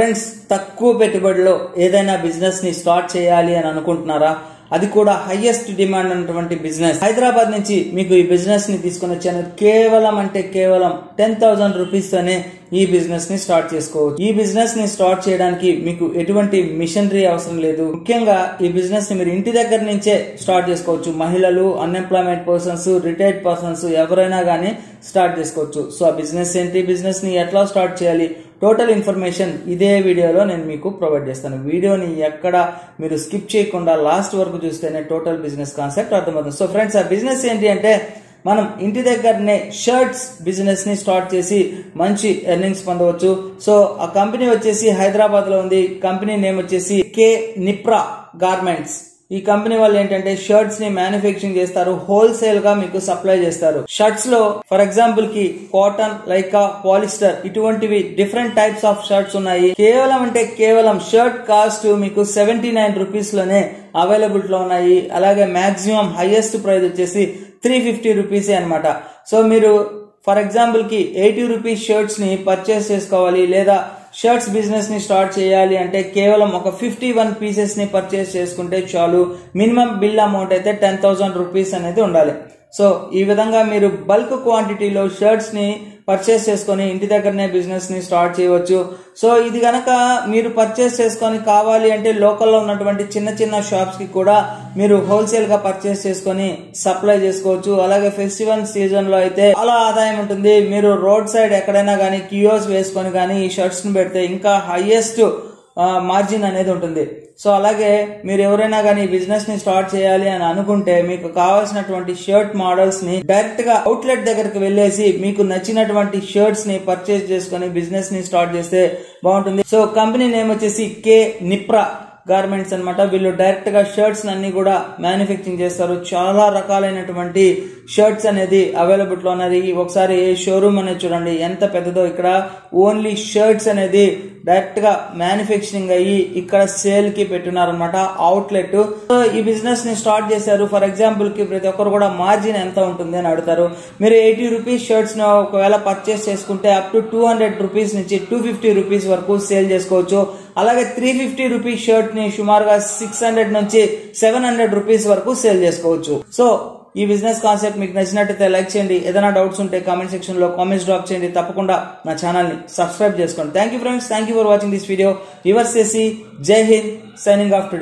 Friends, తక్కువ పెట్టుబడిలో ఏదైనా బిజినెస్ని స్టార్ట్ చేయాలి అని అనుకుంటున్నారా? అది కూడా హైయెస్ట్ డిమాండ్ ఉన్నటువంటి బిజినెస్. హైదరాబాద్ నుంచి మీకు ఈ బిజినెస్ని తీసుకుని వచ్చాను. కేవలం అంటే కేవలం 10,000 రూపీస్తోనే ఈ బిజినెస్ని స్టార్ట్ చేసుకోవచ్చు. ఈ బిజినెస్ని స్టార్ట్ చేయడానికి మీకు ఎటువంటి మిషనరీ అవసరం లేదు. ముఖ్యంగా ఈ బిజినెస్ని మీరు ఇంటి దగ్గర నుంచే స్టార్ట్ చేసుకోవచ్చు. మహిళలు, అన్ఎంప్లాయ్మెంట్ పర్సన్స్, రిటైర్డ్ పర్సన్స్ ఎవరైనా కానీ స్టార్ట్ చేసుకోవచ్చు. సో ఆ బిజినెస్ ఏంటి, బిజినెస్ని ఎట్లా స్టార్ట్ చేయాలి, టోటల్ ఇన్ఫర్మేషన్ ఇదే వీడియోలో నేను మీకు ప్రొవైడ్ చేస్తాను. వీడియోని ఎక్కడ మీరు స్కిప్ చేయకుండా లాస్ట్ వరకు చూస్తేనే టోటల్ బిజినెస్ కాన్సెప్ట్ అర్థమవుతుంది. సో ఫ్రెండ్స్, ఆ బిజినెస్ ఏంటి అంటే మనం ఇంటి దగ్గరనే షర్ట్స్ బిజినెస్ని స్టార్ట్ చేసి మంచి ఎర్నింగ్స్ పొందవచ్చు. సో ఆ కంపెనీ వచ్చేసి హైదరాబాద్లో ఉంది. కంపెనీ నేమ్ వచ్చేసి కే నిప్రా గార్మెంట్స్. ఈ కంపెనీ వాళ్ళు ఏంటంటే షర్ట్స్ ని మ్యానుఫ్యాక్చరింగ్ చేస్తారు, హోల్సేల్ గా మీకు సప్లై చేస్తారు. షర్ట్స్ లో ఫర్ ఎగ్జాంపుల్ కి కాటన్, లైకా, పాలిస్టర్ ఇటువంటివి డిఫరెంట్ టైప్స్ ఆఫ్ షర్ట్స్ ఉన్నాయి. కేవలం అంటే కేవలం షర్ట్ కాస్ట్ మీకు 79 రూపీస్ లోనే అవైలబుల్ లో ఉన్నాయి. అలాగే మాక్సిమం హైయెస్ట్ ప్రైస్ వచ్చేసి 350 రూపీసే అనమాట. సో మీరు ఫర్ ఎగ్జాంపుల్ కి 80 రూపీస్ షర్ట్స్ ని పర్చేస్ చేసుకోవాలి, లేదా షర్ట్స్ బిజినెస్ ని స్టార్ట్ చేయాలి అంటే కేవలం ఒక 51 పీసెస్ ని పర్చేస్ చేసుకుంటే చాలు. మినిమం బిల్ అమౌంట్ అయితే 10,000 రూపీస్ అనేది ఉండాలి. సో ఈ విధంగా మీరు బల్క్ క్వాంటిటీలో షర్ట్స్ ని పర్చేస్ చేసుకొని ఇంటి దగ్గరనే బిజినెస్ ని స్టార్ట్ చేయవచ్చు. సో ఇది గనక మీరు పర్చేస్ చేసుకొని కావాలి అంటే లోకల్లో ఉన్నటువంటి చిన్న చిన్న షాప్స్ కి కూడా మీరు హోల్సేల్ గా పర్చేస్ చేసుకొని సప్లై చేసుకోవచ్చు. అలాగే ఫెస్టివల్ సీజన్ లో అయితే చాలా ఆదాయం ఉంటుంది. మీరు రోడ్ సైడ్ ఎక్కడైనా కానీ కియోస్ వేసుకొని కానీ ఈ షర్ట్స్ ని పెడితే ఇంకా హైయెస్ట్ మార్జిన్ అనేది ఉంటుంది. సో అలాగే మీరు ఎవరైనా కానీ బిజినెస్ ని స్టార్ట్ చేయాలి అని అనుకుంటే మీకు కావాల్సినటువంటి షర్ట్ మోడల్స్ ని డైరెక్ట్ గా అవుట్లెట్ దగ్గరకు వెళ్ళేసి మీకు నచ్చినటువంటి షర్ట్స్ ని పర్చేస్ చేసుకుని బిజినెస్ ని స్టార్ట్ చేస్తే బాగుంటుంది. సో కంపెనీ నేమ్ వచ్చేసి కే నిప్రా గార్మెంట్స్ అన్నమాట. వీళ్ళు డైరెక్ట్ గా షర్ట్స్ అన్ని కూడా మ్యానుఫ్యాక్చరింగ్ చేస్తారు. చాలా రకాలైనటువంటి షర్ట్స్ అనేది అవైలబుల్ లో ఉన్నది. ఒకసారి షోరూమ్ అనేది చూడండి ఎంత పెద్దదో. ఇక్కడ ఓన్లీ షర్ట్స్ అనేది డైరెక్ట్ గా మ్యానుఫ్యాక్చరింగ్ అయ్యి ఇక్కడ సేల్ కి పెట్టున్నారనమాట, అవుట్లెట్. సో ఈ బిజినెస్ ని స్టార్ట్ చేశారు. ఫర్ ఎగ్జాంపుల్ కి ప్రతి ఒక్కరు కూడా మార్జిన్ ఎంత ఉంటుంది అని అడుగుతారు. మీరు 80 రూపీస్ షర్ట్స్ ను ఒకవేళ పర్చేస్ చేసుకుంటే అప్ టు 200 రూపీస్ నుంచి 250 రూపీస్ వరకు సేల్ చేసుకోవచ్చు. అలాగే 350 రూపీస్ షర్ట్ ని సుమారుగా 600 నుంచి 700 రూపీస్ వరకు సేల్ చేసుకోవచ్చు. సో ఈ బిజినెస్ కాన్సెప్ట్ మీకు నచ్చినట్టయితే లైక్ చేయండి. ఏదైనా డౌట్స్ ఉంటే కామెంట్ సెక్షన్ లో కామెంట్స్ డ్రాప్ చేయండి. తప్పకుండా నా ఛానల్ ని సబ్స్క్రైబ్ చేసుకోండి. Thank you friends, thank you for watching this video. Reverse చేసి జై హింద్, సైనింగ్ ఆఫ్ టుడే.